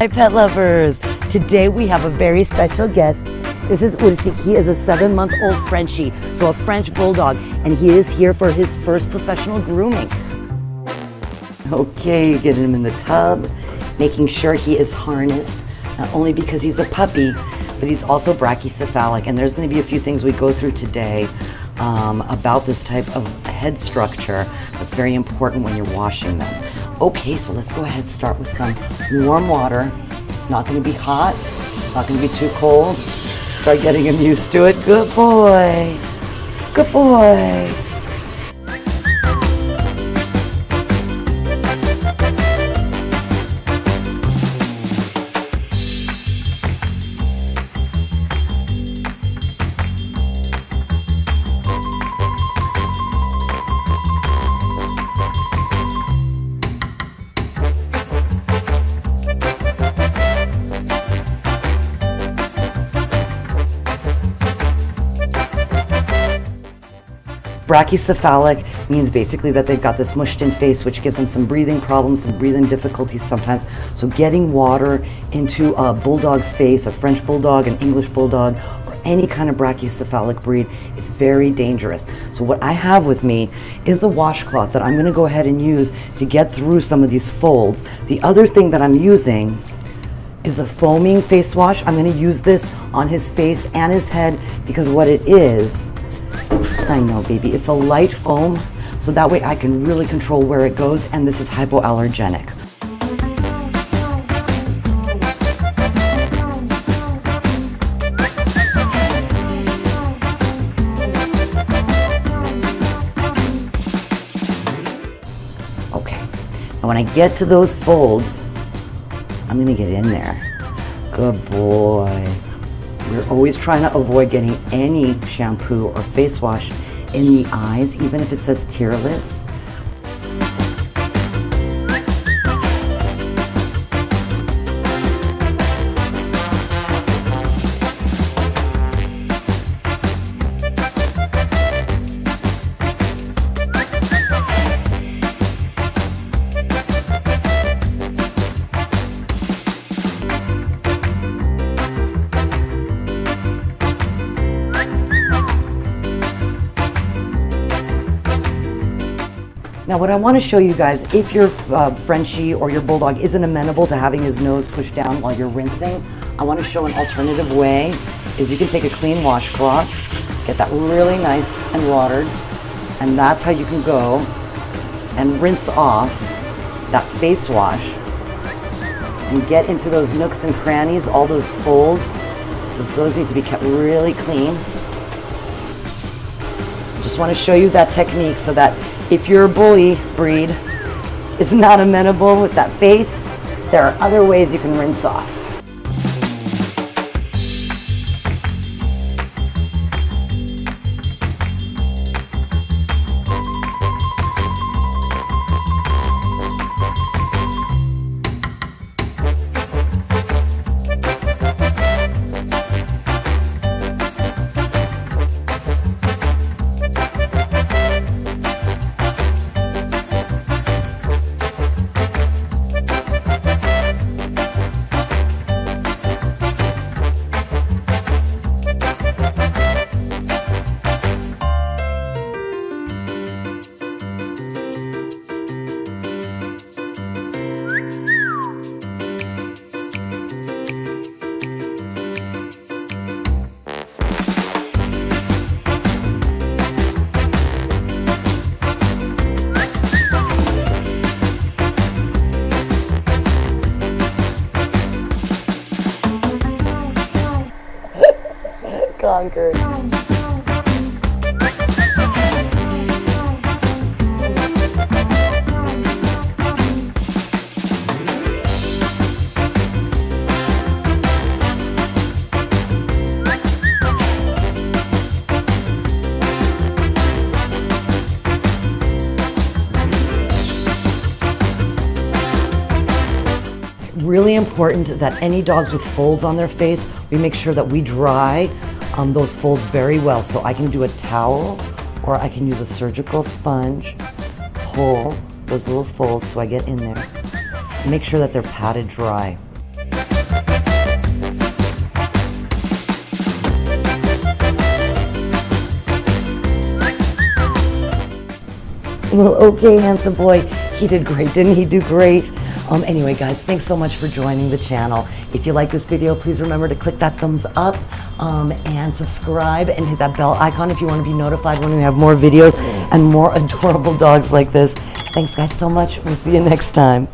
Hi pet lovers! Today we have a very special guest. This is Ursik. He is a 7-month-old Frenchie, so a French bulldog, and he is here for his first professional grooming. Okay, getting him in the tub, making sure he is harnessed, not only because he's a puppy, but he's also brachycephalic, and there's going to be a few things we go through today about this type of head structure that's very important when you're washing them. Okay, so let's go ahead and start with some warm water. It's not going to be hot, it's not going to be too cold. Start getting him used to it. Good boy. Good boy. Brachycephalic means basically that they've got this mushed in face, which gives them some breathing problems, some breathing difficulties sometimes. So getting water into a bulldog's face, a French bulldog, an English bulldog, or any kind of brachycephalic breed, is very dangerous. So what I have with me is the washcloth that I'm going to go ahead and use to get through some of these folds. The other thing that I'm using is a foaming face wash. I'm going to use this on his face and his head because what it is, I know, baby, it's a light foam, so that way I can really control where it goes, and this is hypoallergenic. Okay, now when I get to those folds, I'm gonna get in there. Good boy. We're always trying to avoid getting any shampoo or face wash in the eyes, even if it says tearless. Now what I want to show you guys, if your Frenchie or your bulldog isn't amenable to having his nose pushed down while you're rinsing, I want to show an alternative way. Is you can take a clean washcloth, get that really nice and watered, and that's how you can go and rinse off that face wash and get into those nooks and crannies, all those folds, because those need to be kept really clean. I just want to show you that technique so that if your bully breed is not amenable with that face, there are other ways you can rinse off. Conquered. Really important that any dogs with folds on their face, we make sure that we dry those folds very well. So I can do a towel or I can use a surgical sponge, pull those little folds so I get in there. Make sure that they're patted dry. Well, okay, handsome boy. He did great. Didn't he do great? Anyway, guys, thanks so much for joining the channel. If you like this video, please remember to click that thumbs up and subscribe and hit that bell icon if you want to be notified when we have more videos and more adorable dogs like this. Thanks, guys, so much. We'll see you next time.